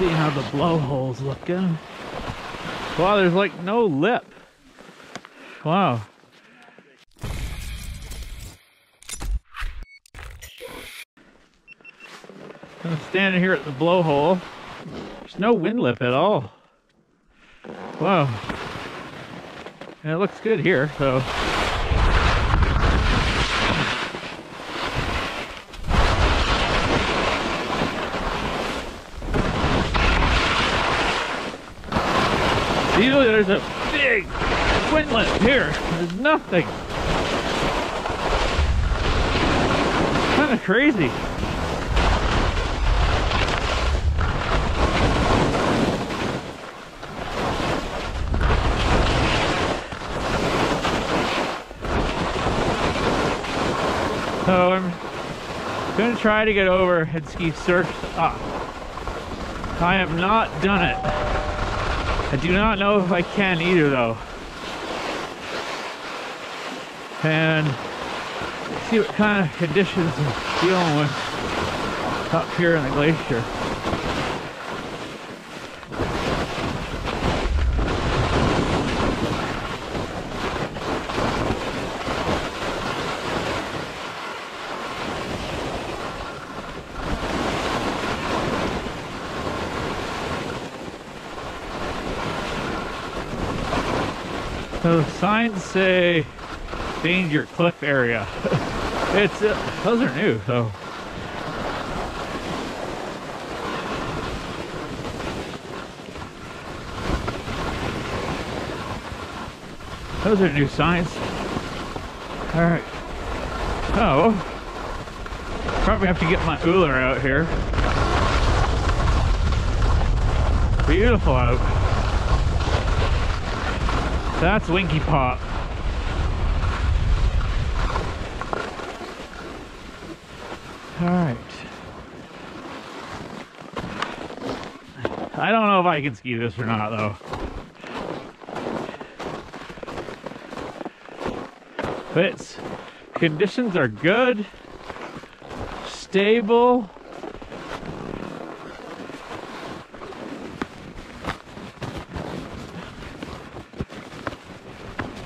see how the blowhole's looking. Wow, there's like no lip. Wow. I'm standing here at the blowhole. There's no wind lip at all. Wow. And it looks good here, so. Usually there's a big windlet here. There's nothing. Kind of crazy. So I'm going to try to get over and ski Surf's Up. I have not done it. I do not know if I can either though. And see what kind of conditions I'm dealing with up here in the glacier. So the signs say danger cliff area. It's those are new, so those are new signs. All right. Oh, probably have to get my Uller out here. Beautiful out. That's Winky Pop. Alright. I don't know if I can ski this or not, though. But it's, conditions are good, stable.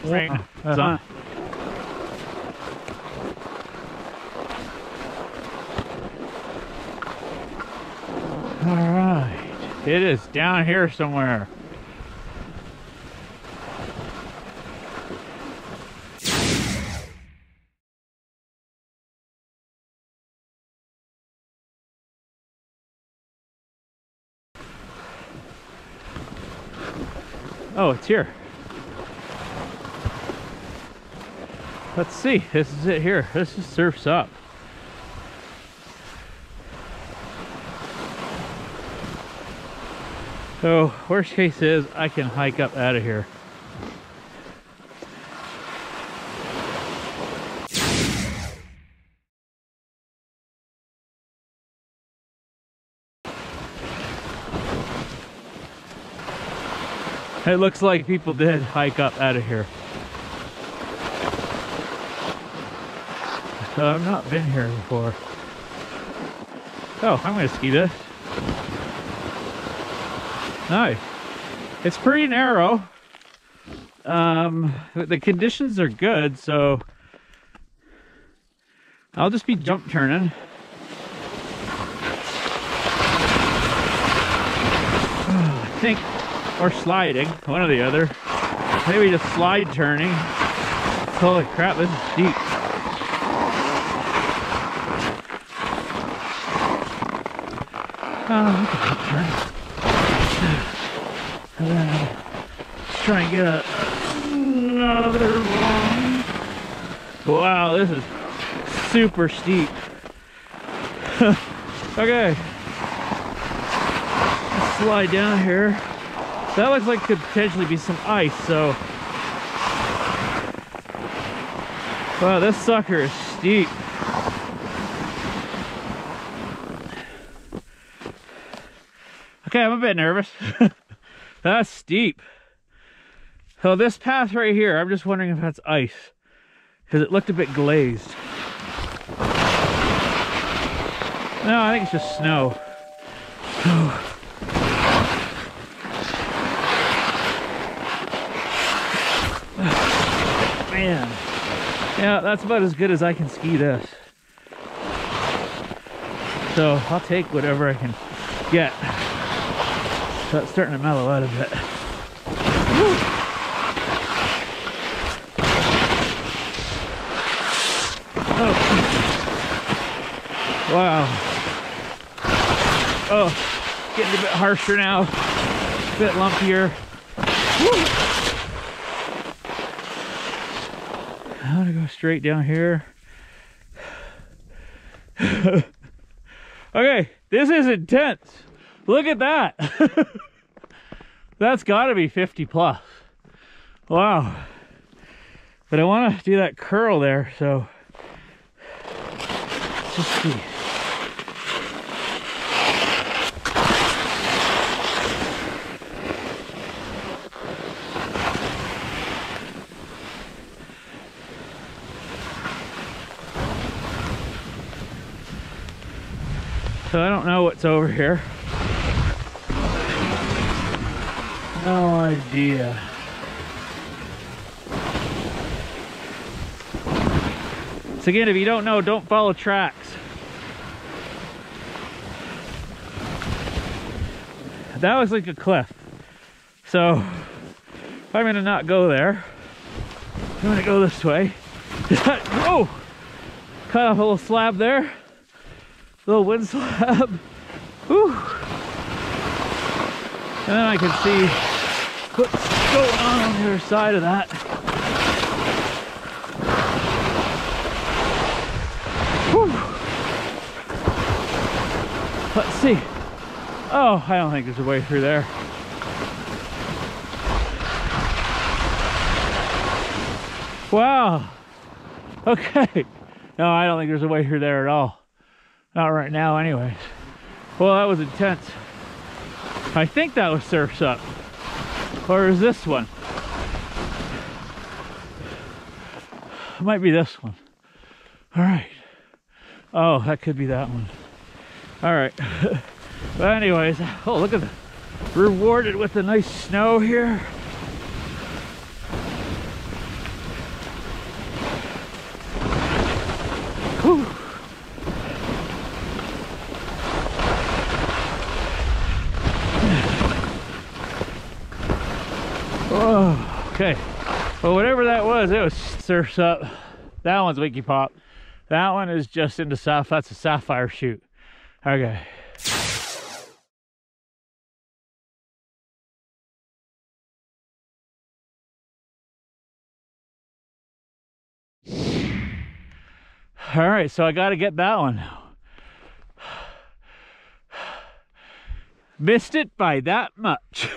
Right. Uh-huh. Alright. It is down here somewhere. Oh, it's here. Let's see, this is it here. This is Surf's Up. So, worst case is I can hike up out of here. It looks like people did hike up out of here. So I've not been here before. Oh, I'm gonna ski this. Nice. It's pretty narrow. But the conditions are good, so I'll just be jump turning. I think, or sliding, one or the other. Maybe just slide turning. Holy crap, this is deep. And then let's try and get another one. Wow, this is super steep. Okay. Let's slide down here. That looks like could potentially be some ice, so. Wow, this sucker is steep. Okay, I'm a bit nervous. That's steep. So this path right here, I'm just wondering if that's ice, because it looked a bit glazed. No, I think it's just snow. Yeah, that's about as good as I can ski this. So I'll take whatever I can get. So it's starting to mellow out a bit. Woo! Oh. Wow. Oh, getting a bit harsher now, a bit lumpier. Woo. I'm gonna go straight down here. Okay, this is intense. Look at that. That's gotta be 50 plus. Wow. But I wanna do that curl there, so. Just see. So I don't know what's over here. No idea. So again, if you don't know, don't follow tracks. That was like a cliff. So I'm gonna not go there. I'm gonna go this way. Oh! Cut off a little slab there. A little wind slab. Whew. And then I can see what's going on the other side of that. Whew. Let's see. Oh, I don't think there's a way through there. Wow. Okay. No, I don't think there's a way through there at all. Not right now anyways. Well, that was intense. I think that was Surf's Up. Or is this one? It might be this one. All right. Oh, that could be that one. All right. But anyways, oh, look at that. Rewarded with the nice snow here. Whew. Oh, okay. Well, whatever that was, it was Surf's Up. That one's Winky Pop. That one is just into Sapphire. That's a sapphire shoot. Okay. All right, so I got to get that one now. Missed it by that much.